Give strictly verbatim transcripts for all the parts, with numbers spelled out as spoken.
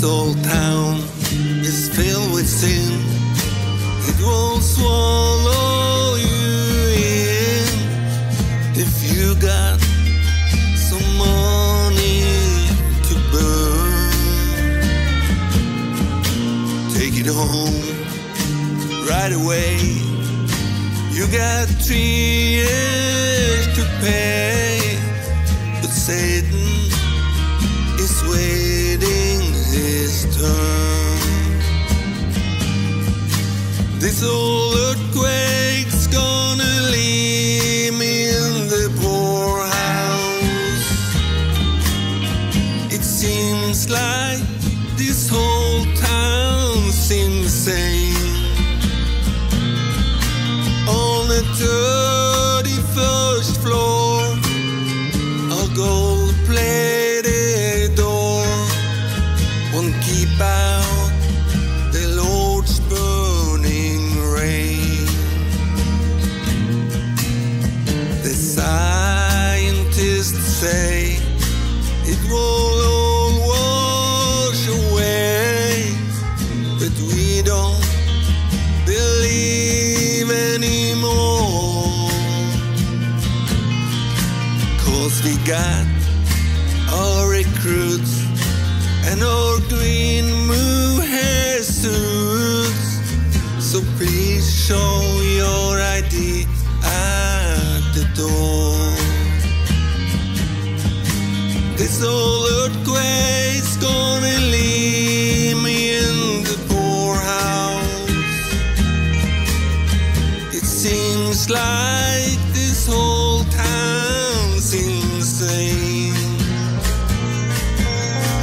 This old town is filled with sin. It won't swallow you in. If you got some money to burn, take it home right away. You got three years to pay, but Satan is waiting his turn. This old earthquake's gonna leave me in the poorhouse. It seems like this whole town's insane. On the thirty-first floor, a gold-plated door won't keep out the Lord's burning rain. The scientists say it will all wash away, but we don't believe anymore. We got our recruits and our green mohair suits. So please show your I D at the door. This old earthquake's gonna leave me in the poorhouse. It seems like this whole town's in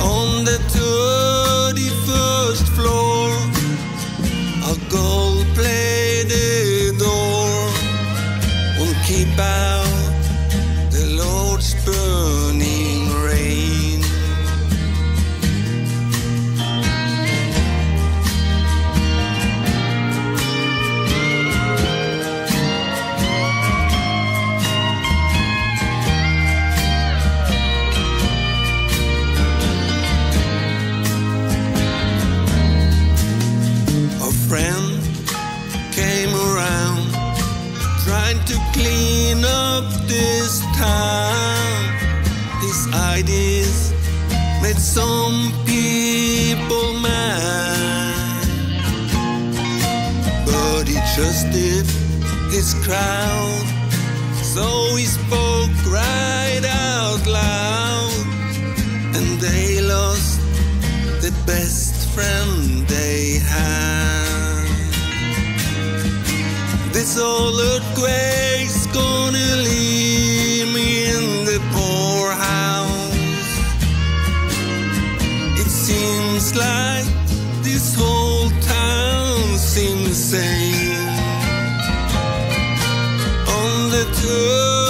on the thirty-first floor, a gold-plated door won't keep out the Lord's burning rain. To clean up this town, his ideas made some people mad, but he trusted his crowd, so he spoke right out loud, and they lost the best friend they had. This old earthquake's gonna leave me in the poorhouse. It seems like this whole town's insane. On the third